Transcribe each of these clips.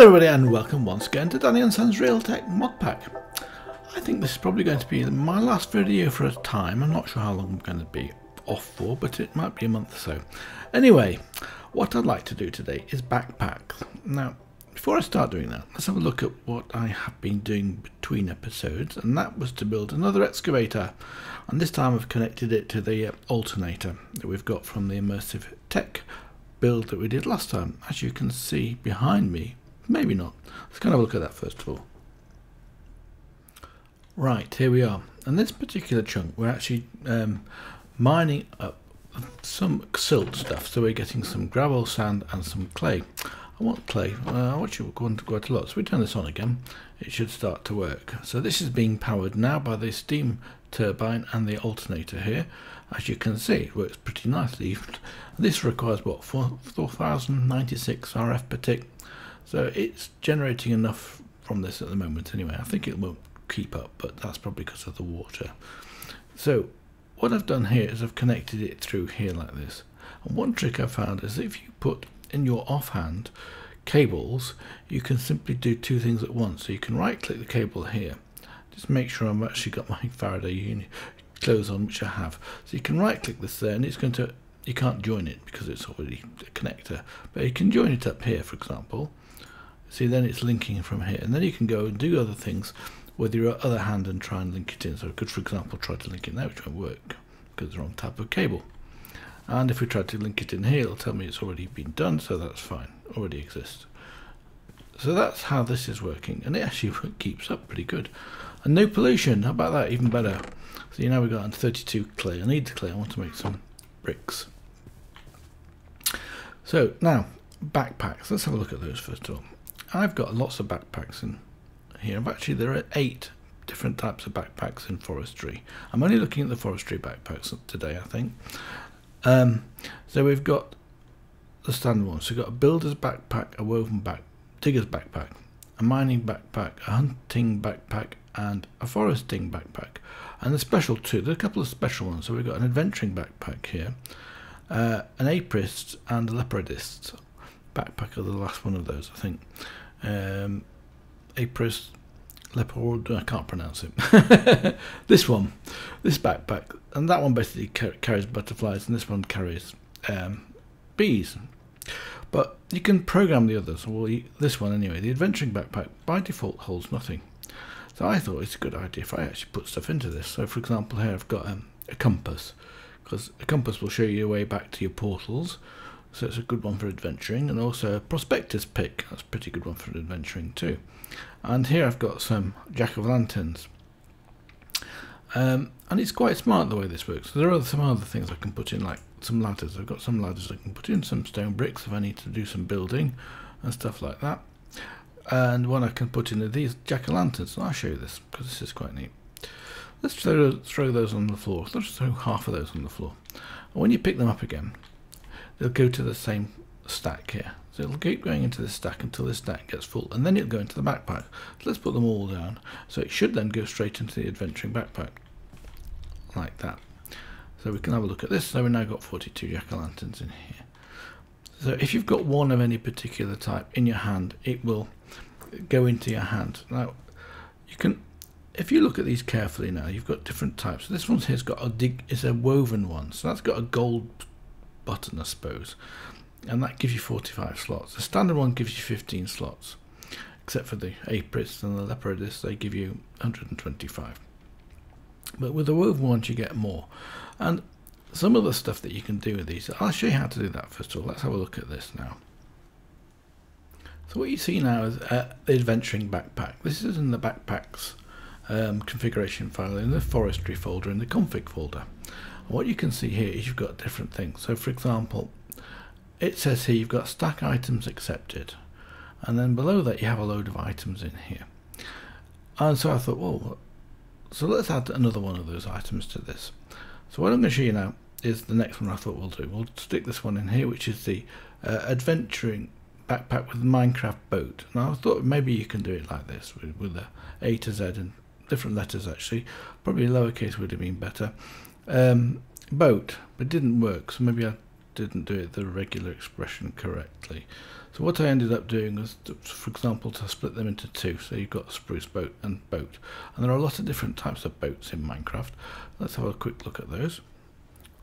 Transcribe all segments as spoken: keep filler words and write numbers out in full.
Hello everybody and welcome once again to Danny and Sons Real Tech Mod Pack. I think this is probably going to be my last video for a time. I'm not sure how long I'm going to be off for, but it might be a month or so. Anyway, what I'd like to do today is backpack. Now, before I start doing that, let's have a look at what I have been doing between episodes, and that was to build another excavator. And this time I've connected it to the alternator that we've got from the Immersive Tech build that we did last time. As you can see behind me, maybe not. Let's kind of look at that first of all. Right, here we are. And this particular chunk, we're actually um, mining up some silt stuff. So we're getting some gravel, sand, and some clay. I want clay. Uh, I want you to want quite a lot. So we turn this on again. It should start to work. So this is being powered now by the steam turbine and the alternator here. As you can see, it works pretty nicely. This requires, what, four thousand ninety-six R F per tick. So it's generating enough from this at the moment anyway. I think it won't keep up, but that's probably because of the water. So what I've done here is I've connected it through here like this. And one trick I found is if you put in your offhand cables, you can simply do two things at once. So you can right click the cable here. Just make sure I've actually got my Faraday union clothes on, which I have. So you can right click this there and it's going to, you can't join it because it's already a connector, but you can join it up here, for example. See, then it's linking from here, and then you can go and do other things with your other hand and try and link it in. So I could, for example, try to link it there, which won't work because it's the wrong type of cable. And if we try to link it in here, it'll tell me it's already been done, so that's fine, already exists. So that's how this is working, and it actually keeps up pretty good. And no pollution, how about that, even better. So now we've got thirty-two clay. I need the clay, I want to make some bricks. So now, backpacks, let's have a look at those first of all. I've got lots of backpacks in here. Actually, there are eight different types of backpacks in forestry. I'm only looking at the forestry backpacks today, I think. Um, so we've got the standard ones. So we've got a builder's backpack, a woven backpack, digger's backpack, a mining backpack, a hunting backpack, and a foresting backpack. And the special two, there's a couple of special ones. So we've got an adventuring backpack here, uh, an apiarist and a leopardist. Backpack are the last one of those, I think. Um, apiarist, leopard, I can't pronounce it. This one, this backpack, and that one basically car carries butterflies, and this one carries um, bees. But you can program the others, or well, this one anyway. The adventuring backpack by default holds nothing. So I thought it's a good idea if I actually put stuff into this. So for example, here I've got um, a compass, because a compass will show you your way back to your portals. So it's a good one for adventuring, and also a prospector's pick. That's a pretty good one for adventuring too. And here I've got some jack-o'-lanterns. Um, and it's quite smart the way this works. There are some other things I can put in, like some ladders. I've got some ladders I can put in, some stone bricks if I need to do some building and stuff like that. And one I can put in are these jack-o'-lanterns. And I'll show you this because this is quite neat. Let's throw, throw those on the floor. Let's throw half of those on the floor. And when you pick them up again, they'll go to the same stack here. So it'll keep going into this stack until this stack gets full, and then it'll go into the backpack. So let's put them all down. So it should then go straight into the adventuring backpack, like that. So we can have a look at this. So we've now got forty-two jack-o'-lanterns in here. So if you've got one of any particular type in your hand, it will go into your hand. Now, you can, if you look at these carefully now, you've got different types. So this one here's got a dig, is a woven one. So that's got a gold button, I suppose, and that gives you forty-five slots. The standard one gives you fifteen slots, except for the apiarist and the leopardist, they give you one hundred twenty-five. But with the woven ones you get more, and some of the stuff that you can do with these, I'll show you how to do that first of all. Let's have a look at this now. So what you see now is uh, the adventuring backpack. This is in the backpacks um, configuration file in the forestry folder, in the config folder. What you can see here is you've got different things. So for example, it says here you've got stack items accepted, and then below that you have a load of items in here. And so I thought, well, so let's add another one of those items to this. So what I'm going to show you now is the next one I thought we'll do. We'll stick this one in here, which is the uh, adventuring backpack with Minecraft boat. And I thought maybe you can do it like this with, with the A to Z and different letters actually. Probably lowercase would have been better. Um, boat, but it didn't work, so maybe I didn't do the regular expression correctly. So what I ended up doing was, to, for example, to split them into two. So you've got spruce boat and boat. And there are a lot of different types of boats in Minecraft. Let's have a quick look at those.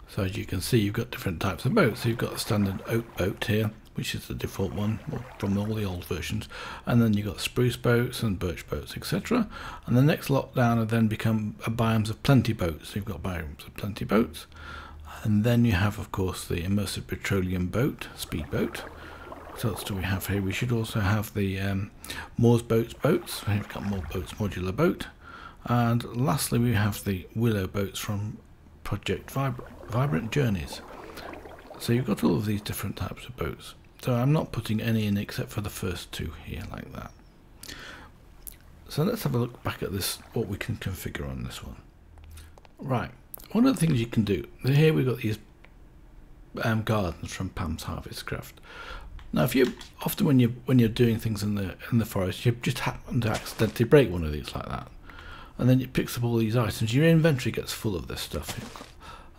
So as you can see, you've got different types of boats. So you've got a standard oak boat here, which is the default one from all the old versions. And then you've got spruce boats and birch boats, et cetera. And the next lot down have then become a Biomes of Plenty boats. So you've got Biomes of Plenty boats. And then you have, of course, the Immersive Petroleum boat, speedboat. So that's what we have here. We should also have the um, Moors boats boats. We've got more boats, modular boat. And lastly, we have the willow boats from Project Vibr Vibrant Journeys. So you've got all of these different types of boats. So I'm not putting any in except for the first two here like that. So let's have a look back at this, what we can configure on this one. Right, one of the things you can do, here we've got these um, gardens from Pam's Harvestcraft. Now if you, often when you're, when you're doing things in the, in the forest, you just happen to accidentally break one of these like that. And then it picks up all these items, your inventory gets full of this stuff.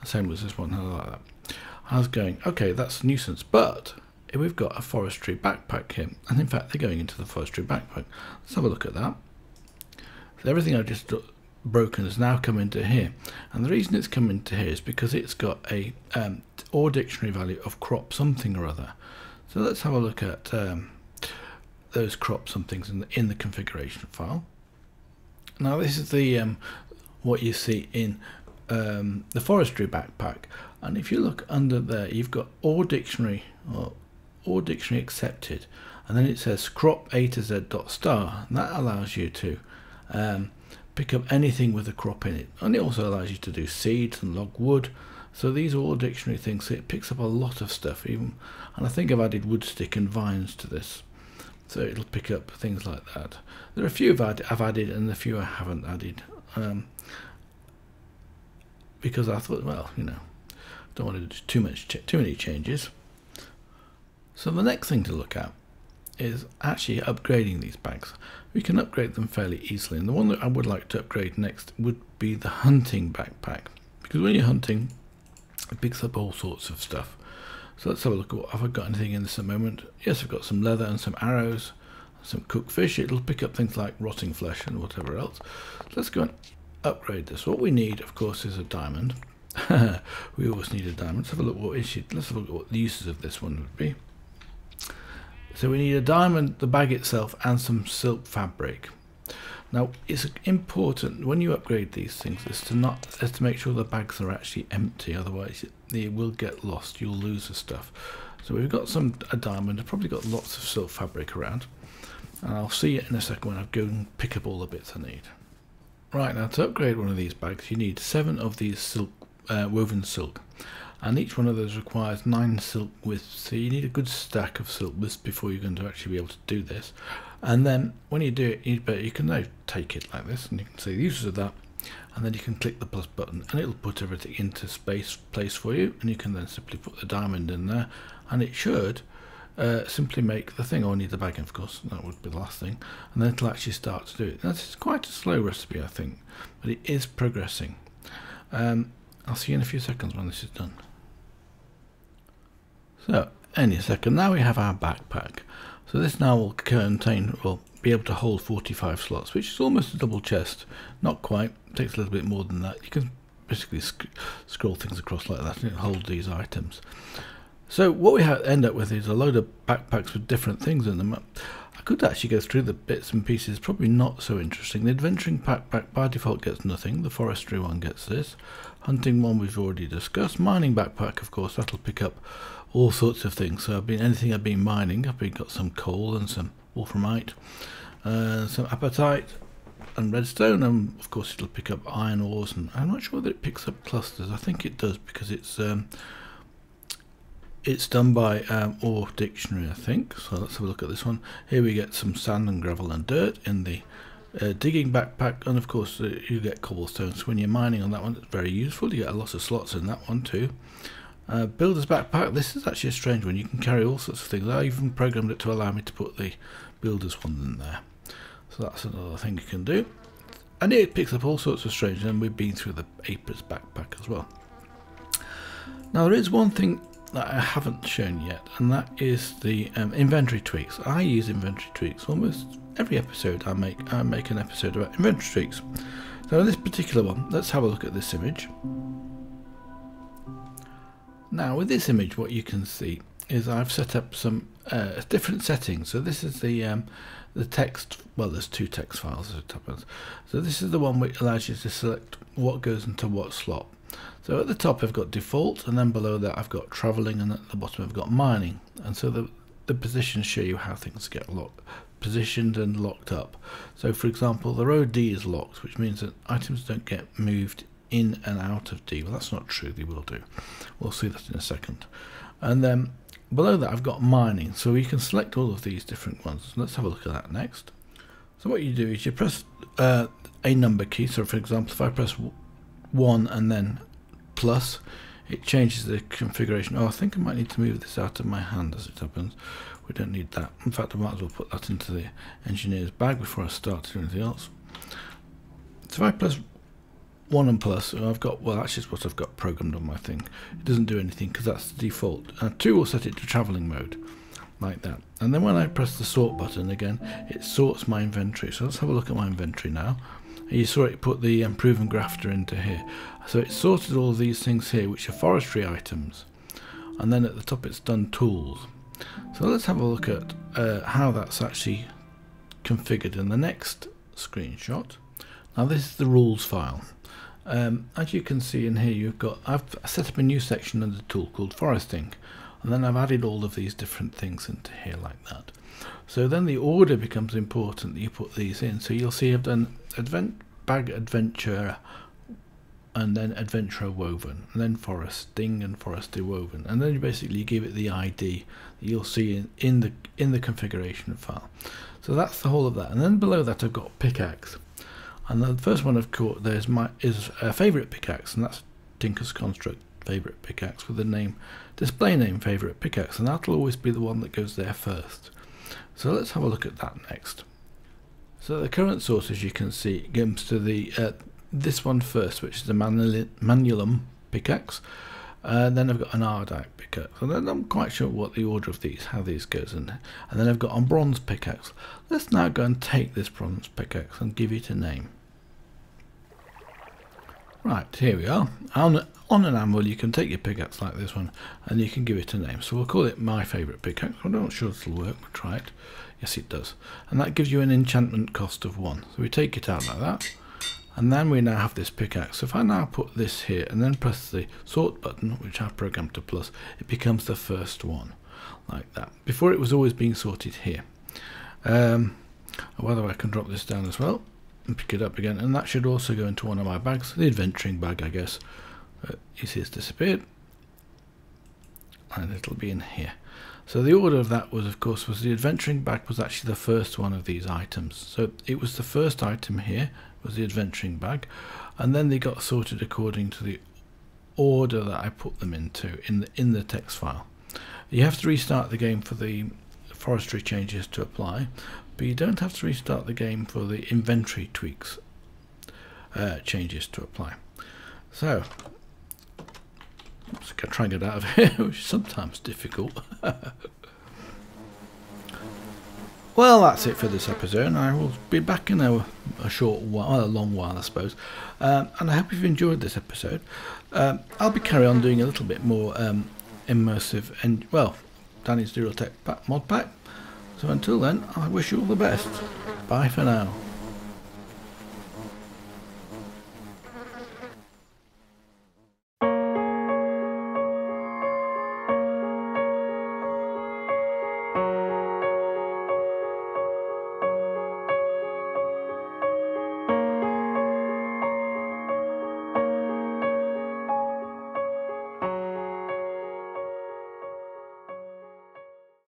Same as this one, like that. I was going, okay, that's a nuisance, but we've got a forestry backpack here, and in fact they're going into the forestry backpack. Let's have a look at that. So everything I've just broken has now come into here, and the reason it's come into here is because it's got a um, or dictionary value of crop something or other. So let's have a look at um, those crop somethings in the, in the configuration file. Now this is the um, what you see in um, the forestry backpack. And if you look under there, you've got or dictionary or or dictionary accepted, and then it says crop A to Z dot star, and that allows you to um, pick up anything with a crop in it, and it also allows you to do seeds and log wood. So these are all dictionary things, so it picks up a lot of stuff even, and I think I've added wood stick and vines to this, so it'll pick up things like that. There are a few I've added and a few I haven't added um, because I thought, well, you know, don't want to do too much, too many changes. So the next thing to look at is actually upgrading these bags. We can upgrade them fairly easily, and the one that I would like to upgrade next would be the hunting backpack, because when you're hunting, it picks up all sorts of stuff. So let's have a look at what, have I got anything in this at the moment? Yes, I've got some leather and some arrows, some cooked fish. It'll pick up things like rotting flesh and whatever else. So let's go and upgrade this. What we need, of course, is a diamond. We always need a diamond. Let's have a look what issue. Let's have a look at what the uses of this one would be. So we need a diamond, the bag itself, and some silk fabric. Now it's important when you upgrade these things is to not is to make sure the bags are actually empty. Otherwise, they will get lost. You'll lose the stuff. So we've got some a diamond. I've probably got lots of silk fabric around, and I'll see it in a second when I go and pick up all the bits I need. Right, now to upgrade one of these bags, you need seven of these silk. Uh, woven silk, and each one of those requires nine silk wisps, so you need a good stack of silk wisps before you're going to actually be able to do this. And then when you do it, you better you can now take it like this, and you can see the uses of that, and then you can click the plus button and it'll put everything into space place for you, and you can then simply put the diamond in there, and it should uh, simply make the thing. Oh, I need the bag, of course, that would be the last thing, and then it'll actually start to do it. That's quite a slow recipe, I think, but it is progressing. um, I'll see you in a few seconds when this is done. So any second now we have our backpack. So this now will contain, will be able to hold forty-five slots, which is almost a double chest. Not quite, it takes a little bit more than that. You can basically sc scroll things across like that and it'll hold these items. So what we have, end up with is a load of backpacks with different things in them. I could actually go through the bits and pieces, probably not so interesting. The adventuring backpack by default gets nothing, the forestry one gets this, hunting one we've already discussed, mining backpack, of course, that'll pick up all sorts of things. So I've been, anything I've been mining, I've been got some coal and some wolframite, uh, some apatite and redstone, and of course it'll pick up iron ores, and I'm not sure that it picks up clusters. I think it does because it's um, it's done by um, Or Dictionary, I think. So let's have a look at this one. Here we get some sand and gravel and dirt in the uh, digging backpack, and of course uh, you get cobblestone. So when you're mining on that one, it's very useful. You get a lot of slots in that one too. Uh, builder's backpack, this is actually a strange one. You can carry all sorts of things. I even programmed it to allow me to put the builder's one in there. So that's another thing you can do. And it picks up all sorts of strange, and we've been through the aper's backpack as well. Now there is one thing that I haven't shown yet, and that is the um, inventory tweaks. I use inventory tweaks almost every episode I make. I make an episode about inventory tweaks. So this particular one, let's have a look at this image. Now with this image, what you can see is I've set up some uh, different settings. So this is the um, the text. Well, there's two text files as it happens. So this is the one which allows you to select what goes into what slot. So at the top I've got default, and then below that I've got traveling, and at the bottom I've got mining. And so the the positions show you how things get locked, positioned and locked up. So for example, the row D is locked, which means that items don't get moved in and out of D. Well, that's not true. They will do. We'll see that in a second. And then below that I've got mining, so you can select all of these different ones. Let's have a look at that next. So what you do is you press uh, a number key. So for example, if I press one and then plus, it changes the configuration. Oh, I think I might need to move this out of my hand as it happens. We don't need that. In fact, I might as well put that into the engineer's bag before I start to do anything else. So if I press one and plus, and I've got, well, that's just what I've got programmed on my thing. It doesn't do anything because that's the default. Uh, two will set it to traveling mode, like that. And then when I press the sort button again, it sorts my inventory. So let's have a look at my inventory now. You saw it put the Proven Grafter into here. So it sorted all these things here, which are forestry items. And then at the top it's done tools. So let's have a look at uh, how that's actually configured in the next screenshot. Now this is the rules file. Um, as you can see in here, you've got, I've set up a new section under the tool called foresting. And then I've added all of these different things into here like that. So then the order becomes important that you put these in. So you'll see I've done advent, bag adventurer, and then adventurer woven, and then foresting and forester woven, and then you basically give it the I D that you'll see in, in the in the configuration file. So that's the whole of that. And then below that I've got pickaxe, and the first one I've caught there's my is a favorite pickaxe, and that's Tinker's Construct favorite pickaxe with the name display name favorite pickaxe, and that'll always be the one that goes there first. So let's have a look at that next. So the current source, as you can see, comes to the uh, this one first, which is the Manulum pickaxe. Uh, then I've got an Ardite pickaxe, and then I'm quite sure what the order of these, how these goes in. And then I've got a bronze pickaxe. Let's now go and take this bronze pickaxe and give it a name. Right, here we are. On, on an anvil you can take your pickaxe like this one and you can give it a name. So we'll call it my favourite pickaxe. I'm not sure it'll work, we'll try it. Yes, it does. And that gives you an enchantment cost of one. So we take it out like that. And then we now have this pickaxe. So if I now put this here and then press the sort button, which I programmed to plus, it becomes the first one, like that. Before it was always being sorted here. Um, whether I can drop this down as well and pick it up again, and that should also go into one of my bags, the adventuring bag, I guess. Uh, you see it's disappeared, and it'll be in here. So the order of that was, of course, was the adventuring bag was actually the first one of these items. So it was the first item here was the adventuring bag, and then they got sorted according to the order that I put them into in the in the text file. You have to restart the game for the forestry changes to apply, but you don't have to restart the game for the inventory tweaks uh, changes to apply. So I'm just going to try and get out of here, which is sometimes difficult. Well, that's it for this episode. I will be back in a, a short while, well, a long while, I suppose. Um, and I hope you've enjoyed this episode. Um, I'll be carry on doing a little bit more um, immersive and, well, Danny and Sons Real Tech Mod Pack. So until then, I wish you all the best. Bye for now.